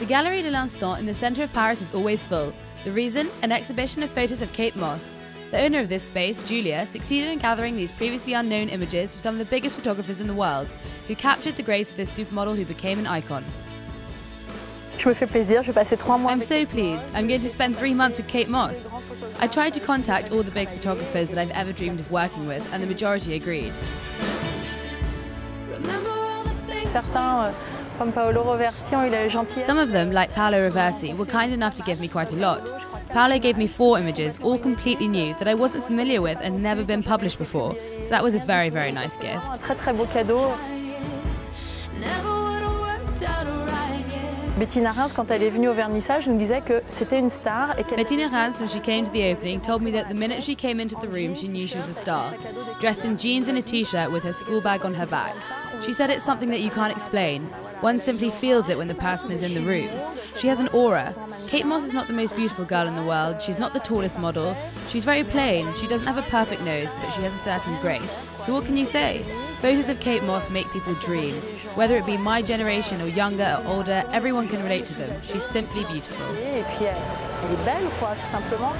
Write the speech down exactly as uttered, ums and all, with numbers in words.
The Galerie de l'Instant in the centre of Paris is always full. The reason? An exhibition of photos of Kate Moss. The owner of this space, Julia, succeeded in gathering these previously unknown images from some of the biggest photographers in the world, who captured the grace of this supermodel who became an icon. Je me fais plaisir. Je vais passer trois mois. I'm so pleased. I'm going to spend three months with Kate Moss. I tried to contact all the big photographers that I've ever dreamed of working with, and the majority agreed. Certains, comme Paolo Roversi, ont eu la gentillesse. Some of them, like Paolo Roversi, were kind enough to give me quite a lot. Paolo gave me four images, all completely new, that I wasn't familiar with and never been published before. So that was a very, very nice gift. Un très très beau cadeau. Bettina Reims, quand elle est venue au vernissage, nous disait que c'était une star et qu'elle... Bettina Reims, when she came to the opening, told me that the minute she came into the room, she knew she was a star. Dressed in jeans and a t-shirt with her school bag on her back. She said it's something that you can't explain. One simply feels it when the person is in the room. She has an aura. Kate Moss is not the most beautiful girl in the world. She's not the tallest model. She's very plain. She doesn't have a perfect nose, but she has a certain grace. So what can you say? Photos of Kate Moss make people dream. Whether it be my generation or younger or older, everyone can relate to them. She's simply beautiful. Et puis, elle est belle, quoi, tout simplement.